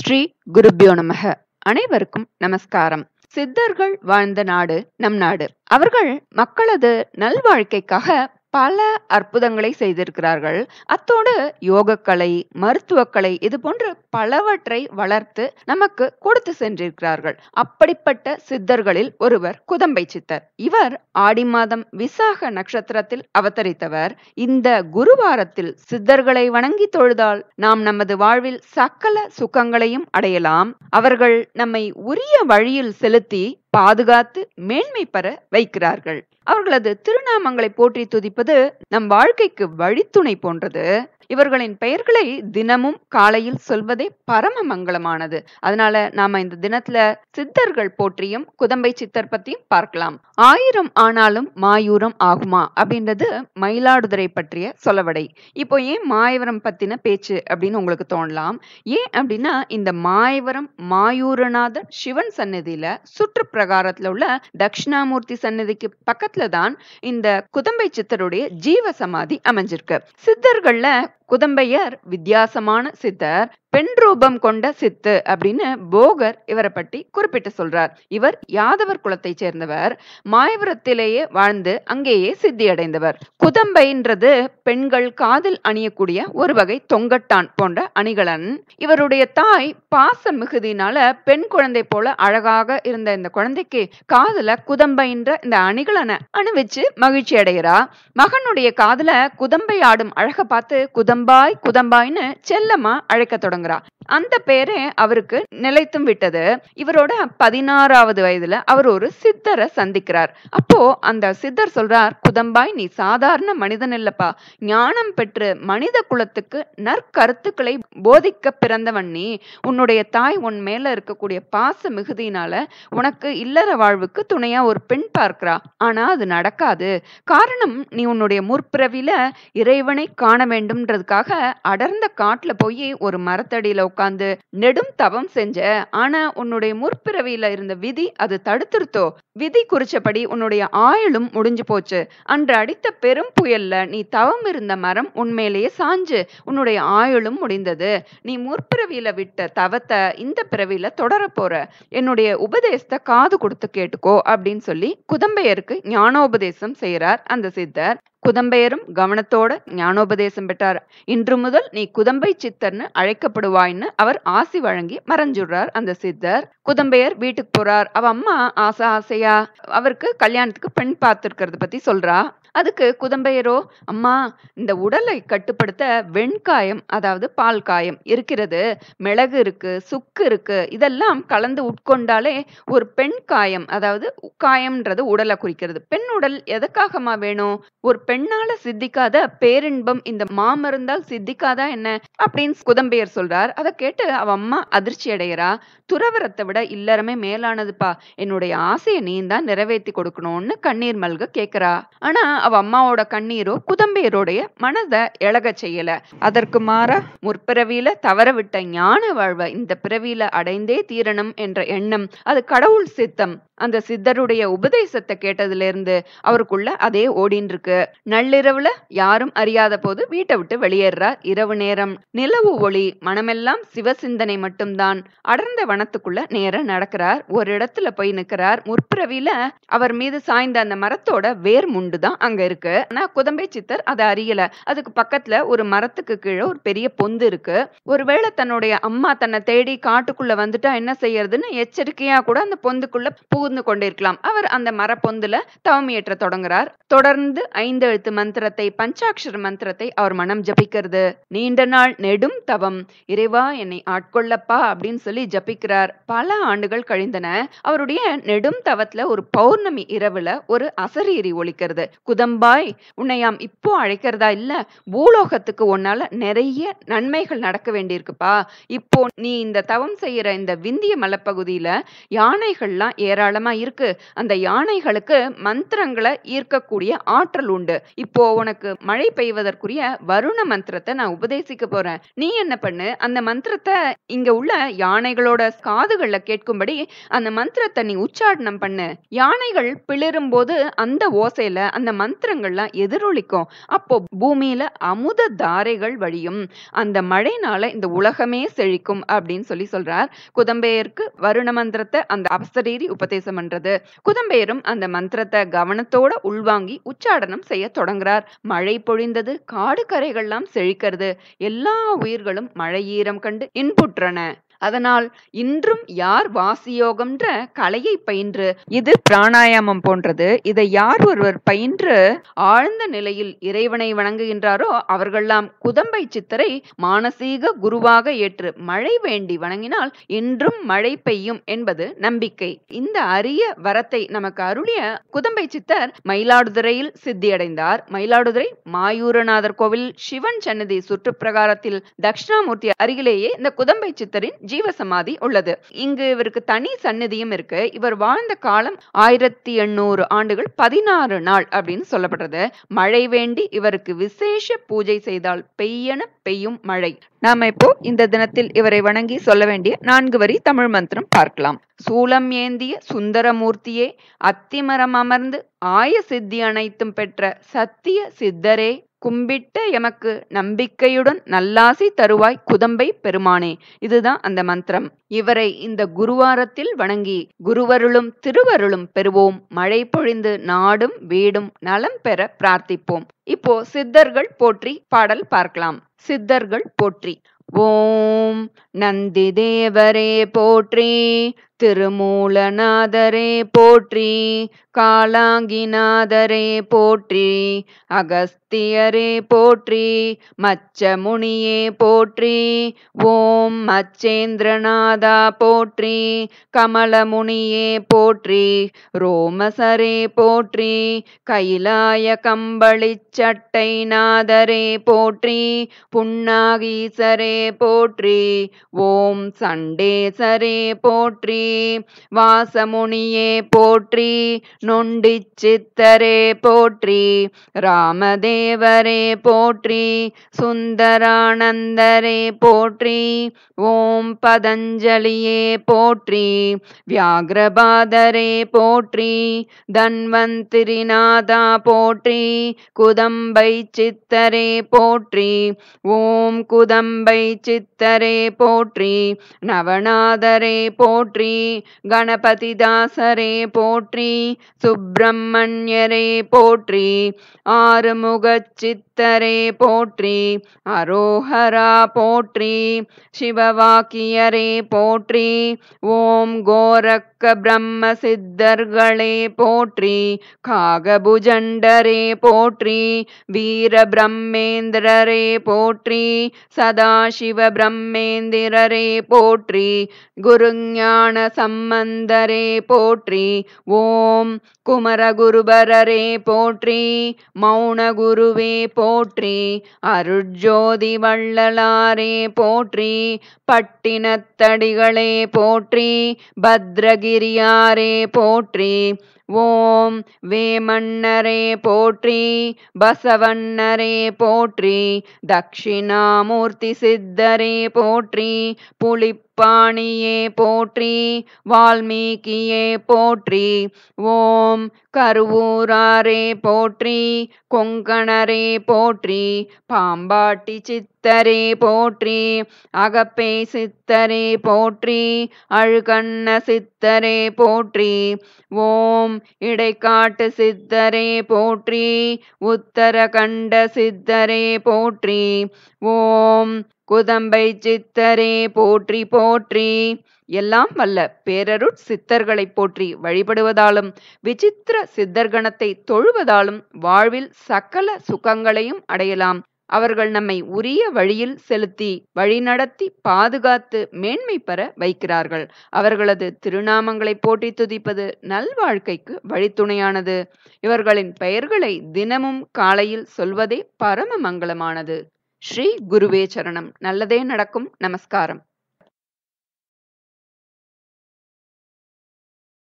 श्री गुरुभ्यो नमः अनेवरुक्कुम नमस्कारम। सिद्धர்கள் வாழ்ந்த நாடு நம் நாடு। அவர்கள் மக்களது நல்வாழ்க்கைக்காக பல அற்புதங்களை செய்திருக்கிறார்கள்। அத்தோடு யோகக்கலை மருத்துவக்கலை இது போன்று பலவற்றை வளர்த்து நமக்கு கொடுத்து சென்றிருக்கிறார்கள்। அப்படிப்பட்ட சித்தர்களில் ஒருவர் குதம்பை சித்தர்। இவர் ஆடி மாதம் விசாக நட்சத்திரத்தில் அவதரித்தவர்। இந்த குருவாரத்தில் சித்தர்களை வணங்கி தொழுதால் நாம் நமது வாழ்வில் சகல சுகங்களையும் அடையலாம்। அவர்கள் நம்மை உரிய வழியில் செலுத்தி பாதுகாத்து மேன்மை பெற வைக்கிறார்கள்। அவர்களது திருநாமங்களை போற்றி துதிப்பது நம் வாழ்க்கைக்கு வழித்துணை போன்றது। இவர்களின் பெயர்களை தினமும் காலையில் சொல்வதே பரம மங்களமானது। அதனால நாம இந்த தினத்துல சித்தர்கள் போற்றியும் குதம்பை சித்தர் பத்தியும் பார்க்கலாம்। 1000 ஆனாலும் மாயூரம் ஆகுமா அப்படின்றது மயிலாடுதுறை பற்றிய சொலவடை। இப்போ ஏன் மாயவரம் பத்தின பேச்சு அப்படின்னு உங்களுக்கு தோணலாம்। ஏன் அப்படின்னா இந்த மாயவரம் மாயூரநாதர் சிவன் சன்னதியில சுற்று பிரகாரத்துல உள்ள தட்சிணாமூர்த்தி சன்னதிக்கு பக்கத்துல தான் இந்த குதம்பை சித்தருடைய ஜீவ சமாதி அமைஞ்சிருக்கு। சித்தர்கள்ல குதம்பையர் வித்தியாசமான சித்தர், பெண் ரூபம் கொண்ட சித்து அப்படின்னு போகர் இவரை பற்றி குறிப்பிட்டு சொல்றார்। இவர் யாதவர் குலத்தை சேர்ந்தவர், மாயவரத்திலேயே வாழ்ந்து அங்கேயே சித்தி அடைந்தவர்। குதம்பைன்றது பெண்கள் காதில் அணியக்கூடிய ஒரு வகை தொங்கட்டான் போன்ற அணிகலன்। இவருடைய தாய் பாச மிகுதினால பெண் குழந்தை போல அழகாக இருந்த இந்த குழந்தைக்கு காதுல குதம்பைன்ற இந்த அணிகலனை அணிவிச்சு மகிழ்ச்சி அடைகிறா। மகனுடைய காதுல குதம்பை ஆடும் அழக பார்த்து குதம்பாய் குதம்பாய்னு செல்லமா அழைக்க தொடங்குறா। அந்த பேரே அவருக்கு நிலைத்தும் விட்டது। இவரோட 16வது வயதுல அவர் ஒரு சித்தரை சந்திக்கிறார்। அப்போ அந்த சித்தர் சொல்றார், குதம்பாய் நீ சாதாரண மனிதன் இல்லப்பா, ஞானம் பெற்று மனித குலத்துக்கு நற்கருத்துக்களை போதிக்க பிறந்தவன் நீ। உன்னுடைய தாய் உன் மேல இருக்கக்கூடிய பாச மிகுதியினால உனக்கு இல்லற வாழ்வுக்கு துணையா ஒரு பெண் பார்க்கிறா, ஆனா அது நடக்காது। காரணம், நீ உன்னுடைய முற்பிறவில இறைவனை காண வேண்டும்ன்றதுக்காக அடர்ந்த காட்டுல போய் ஒரு மரத்தடியில உட்கார்ந்து நெடும் தவம் செஞ்ச, ஆனா உன்னுடைய முற்பிறவியில இருந்த விதி அது தடுத்துருத்தோ, விதி குறிச்சபடி உன்னுடைய ஆயுளும் முடிஞ்சு போச்சு। அன்று அடித்த பெரும் புயல்ல நீ தவம் இருந்த மரம் உண்மையிலேயே சாஞ்சு உன்னுடைய ஆயுளும் முடிந்தது। நீ முற்பிறவியில விட்ட தவத்தை இந்த பிறவியில தொடர போற, என்னுடைய உபதேசத்தை காது கொடுத்து கேட்டுக்கோ அப்படின்னு சொல்லி குதம்பையருக்கு ஞானோபதேசம் செய்யறார் அந்த சித்தர்। குதம்பையரும் கவனத்தோட ஞானோபதேசம் பெற்றார்। இன்று முதல் நீ குதம்பை சித்தர்னு அழைக்கப்படுவாய்ன்னு அவர் ஆசி வழங்கி மறைஞ்சுடுறார் அந்த சித்தர்। குதம்பையர் வீட்டுக்கு போறார்। அவ அம்மா ஆசை ஆசையா அவருக்கு கல்யாணத்துக்கு பெண் பார்த்துருக்கிறத பத்தி சொல்றா। அதுக்கு குதம்பையரோ, அம்மா இந்த உடலை கட்டுப்படுத்த வெண்காயம் அதாவது பால் காயம் இருக்கிறது, மிளகு இருக்கு, சுக்கு இருக்கு, இதெல்லாம் கலந்து உட்கொண்டாலே ஒரு பெண் காயம், அதாவது காயம்ன்றது உடலை குறிக்கிறது, பெண் உடல் எதுக்காகமா வேணும், ஒரு பெண்ணால சித்திக்காத பேரின்பம் இந்த மாமருந்தால் சித்திக்காதா என்ன அப்படின்னு குதம்பையர் சொல்றார்। அதை கேட்டு அவ அம்மா அதிர்ச்சி அடைகிறா। துறவரத்தை விட இல்லறமே மேலானதுப்பா, என்னுடைய ஆசையை நீ தான் நிறைவேற்றி கொடுக்கணும்னு கண்ணீர் மல்க கேட்கிறா। ஆனா அவ அம்மாவோட கண்ணீரோ குதம்பையருடைய மனதை இழக செய்யல। அதற்கு மாறா முற்பிறவியில தவற விட்ட ஞான வாழ்வை இந்த பிறவியில அடைந்தே தீரணும் என்ற எண்ணம், அது கடவுள் சித்தம்। அந்த சித்தருடைய உபதேசத்தை கேட்டதுல இருந்து அவருக்குள்ள அதே ஓடின்னு இருக்கு। நள்ளிரவுல யாரும் அறியாத போது வீட்டை விட்டு வெளியேறார்। இரவு நேரம், நிலவு ஒளி, மனமெல்லாம் சிவசிந்தனை மட்டும்தான்। அடர்ந்த வனத்துக்குள்ள நேர நடக்கிறார்। ஒரு இடத்துல போய் நிற்கிறார்। முற்பிறவில அவர் மீது சாய்ந்த அந்த மரத்தோட வேர் முண்டு தான் அங்க இருக்கு, ஆனா குதம்பை சித்தர் அதை அறியல। அதுக்கு பக்கத்துல ஒரு மரத்துக்கு கீழே ஒரு பெரிய பொந்து இருக்கு। ஒருவேளை தன்னுடைய அம்மா தன்னை தேடி காட்டுக்குள்ள வந்துட்டா என்ன செய்யறதுன்னு எச்சரிக்கையா கூட அந்த பொந்துக்குள்ள புகுந்து கொண்டிருக்கலாம்। அவர் அந்த மர பொந்துல தவமியற்ற தொடங்குறார்। தொடர்ந்து 5 எழுத்து மந்திரத்தை, பஞ்சாட்சர மந்திரத்தை அவர் மனம் ஜபிக்கிறது। நீண்ட நாள் நெடும் தவம், இறைவா என்னை ஆட்கொள்ளப்பா அப்படின்னு சொல்லி ஜபிக்கிறார்। பல ஆண்டுகள் கழிந்தன। அவருடைய நெடும் தவத்துல ஒரு பௌர்ணமி இரவுல ஒரு அசரீரி ஒலிக்கிறது। குதம்பாய் உன்னையாம் இப்போ அழைக்கிறதா இல்ல, பூலோகத்துக்கு உன்னால நிறைய நன்மைகள் நடக்க வேண்டியிருக்குப்பா। இப்போ நீ இந்த தவம் செய்யற இந்த விந்திய மலைப்பகுதியில யானைகள்லாம் ஏராளமா இருக்கு, அந்த யானைகளுக்கு மந்திரங்களை ஈர்க்கக்கூடிய ஆற்றல் உண்டு। இப்போ உனக்கு மழை பெய்வதற்குரிய வருண மந்திரத்தை நான் உபதேசிக்க போறேன், நீ என்ன பண்ணு, அந்த மந்திரத்தை இங்க உள்ள யானைகளோட காதுகள்ல கேட்கும்படி அந்த மந்திரத்தை நீ உச்சாரணம் பண்ணு. யானைகள் பிளிரும்போது அந்த ஓசையில அந்த மந்திரங்கள்லாம் எதிரொலிக்கும். அப்போ பூமியில அமுத தாரைகள் வழியும், அந்த மழைனால இந்த உலகமே செழிக்கும் அப்படின்னு சொல்லி சொல்றார். குதம்பையருக்கு வருண மந்திரத்தை அந்த அப்சரீரி உபதேசம் பண்றது. குதம்பையரும் அந்த மந்திரத்தை கவனத்தோட உள்வாங்கி உச்சாடனம் செய்ய தொடங்குறார். மழை பொழிந்தது, காடு கரைகள்லாம் செழிக்கிறது, எல்லா உயிர்களும் மழை ஈரம் கண்டு இன்புற்றன. அதனால் இன்றும் யார் வாசியோகம்ன்ற கலையை பயின்று, இது பிராணாயாமம் போன்றது, இதை யார் ஒருவர் பயின்று ஆழ்ந்த நிலையில் இறைவனை வணங்குகின்றாரோ அவர்களெல்லாம் குதம்பை சித்தரை மானசீக குருவாக ஏற்று மழை வேண்டி வணங்கினால் இன்றும் மழை பெய்யும் என்பது நம்பிக்கை. இந்த அரிய வரத்தை நமக்கு அருளிய குதம்பை சித்தர் மயிலாடுதுறையில் சித்தியடைந்தார். மயிலாடுதுறை மாயூரநாதர் கோவில் சிவன் சன்னதி சுற்றுப்பிரகாரத்தில் தட்சிணாமூர்த்தி அருகிலேயே இந்த குதம்பை சித்தரின் ஜீவசமாதி உள்ளது. இங்கு இவருக்கு தனி சந்நிதியும் இருக்கு. இவர் வாழ்ந்த காலம் 1800 ஆண்டுகள் 16 நாள் அப்படின்னு சொல்லப்படுறது. மழை வேண்டி இவருக்கு விசேஷ பூஜை செய்தால் பெய்யன பெய்யும் மழை. நாம இப்போ இந்த தினத்தில் இவரை வணங்கி சொல்ல வேண்டிய 4 வரி தமிழ் மந்திரம் பார்க்கலாம். சூலம் ஏந்திய சுந்தரமூர்த்தியே, அத்திமரம் அமர்ந்து ஆய சித்தி அனைத்தும் பெற்ற சத்திய சித்தரே, கும்பிட்ட எமக்கு நம்பிக்கையுடன் நல்லாசி தருவாய் குதம்பை பெருமானே. இதுதான் அந்த மந்திரம். இவரை இந்த குருவாரத்தில் வணங்கி குருவருளும் திருவருளும் பெறுவோம். மழை பொழிந்து நாடும் வீடும் நலம் பெற பிரார்த்திப்போம். இப்போ சித்தர்கள் போற்றி பாடல் பார்க்கலாம். சித்தர்கள் போற்றி. ஓம் நந்தி தேவரே போற்றி, திருமூலநாதரே போற்றி, காலாங்கிநாதரே போற்றி, அகஸ்தியரே போற்றி, மச்சமுனியே போற்றி, ஓம் மச்சேந்திரநாதா போற்றி, கமலமுனியே போற்றி, ரோமசரே போற்றி, கைலாய கம்பளிச்சட்டை நாதரே போற்றி, புன்னாகீசரே போற்றி, ஓம் சண்டேசரே போற்றி, வாசமுனியே போற்றி, நொண்டி சித்தரே போற்றி, ராமதேவரே போற்றி, சுந்தரானந்தரே போற்றி, ஓம் பதஞ்சலியே போற்றி, வியாகிரபாதரே போற்றி, தன்வந்திரிநாதா போற்றி, குதம்பை சித்தரே போற்றி, ஓம் குதம்பை சித்தரே போற்றி, நவநாதரே போற்றி, கணபதிதாசரே போற்றி, சுப்பிரமணியரே போற்றி, ஆறுமுகச்சித்தரே போற்றி, அரோஹரா போற்றி, சிவவாக்கியரே போற்றி, ஓம் கோரக்க பிரம்ம சித்தர்களே போற்றி, காகபுஜண்டரே போற்றி, வீர பிரம்மேந்திரரே போற்றி, சதாசிவ பிரம்மேந்திரரே போற்றி, குருஞான சம்பந்தரே போற்றி, ஓம் குமரகுருபரரே போற்றி, மௌனகுருவே போற்றி, அருட்ஜோதி வள்ளலாரே போற்றி, பட்டினத்தடிகளே போற்றி, பத்ரகிரியாரே போற்றி, ஓம் வேமன்னரே போற்றி, பசவன்னரே போற்றி, தக்ஷிணாமூர்த்தி சித்தரே போற்றி, புலிப்பாணியே போற்றி, வால்மீகியே போற்றி, ஓம் கருவூராரே போற்றி, கொங்கணரே போற்றி, பாம்பாட்டி சித்தரே போற்றி, அகப்பே சித்தரே போற்றி, அழுகண்ண சித்தரே போற்றி, ஓம் இடைக்காட்டு சித்தரே போற்றி, உத்தரகண்ட சித்தரே போற்றி, ஓம் குதம்பை சித்தரே போற்றி போற்றி. எல்லாம் வல்ல பேரருட் சித்தர்களை போற்றி வழிபடுவதாலும் விசித்திர சித்தர்கணத்தை தொழுவதாலும் வாழ்வில் சகல சுகங்களையும் அடையலாம். அவர்கள் நம்மை உரிய வழியில் செலுத்தி வழிநடத்தி பாதுகாத்து மேன்மை பெற வைக்கிறார்கள். அவர்களது திருநாமங்களை போற்றி துதிப்பது நல்வாழ்க்கைக்கு வழித்துணையானது. இவர்களின் பெயர்களை தினமும் காலையில் சொல்வதே பரம மங்களமானது. ஸ்ரீ குருவே சரணம். நல்லதே நடக்கும். நமஸ்காரம்.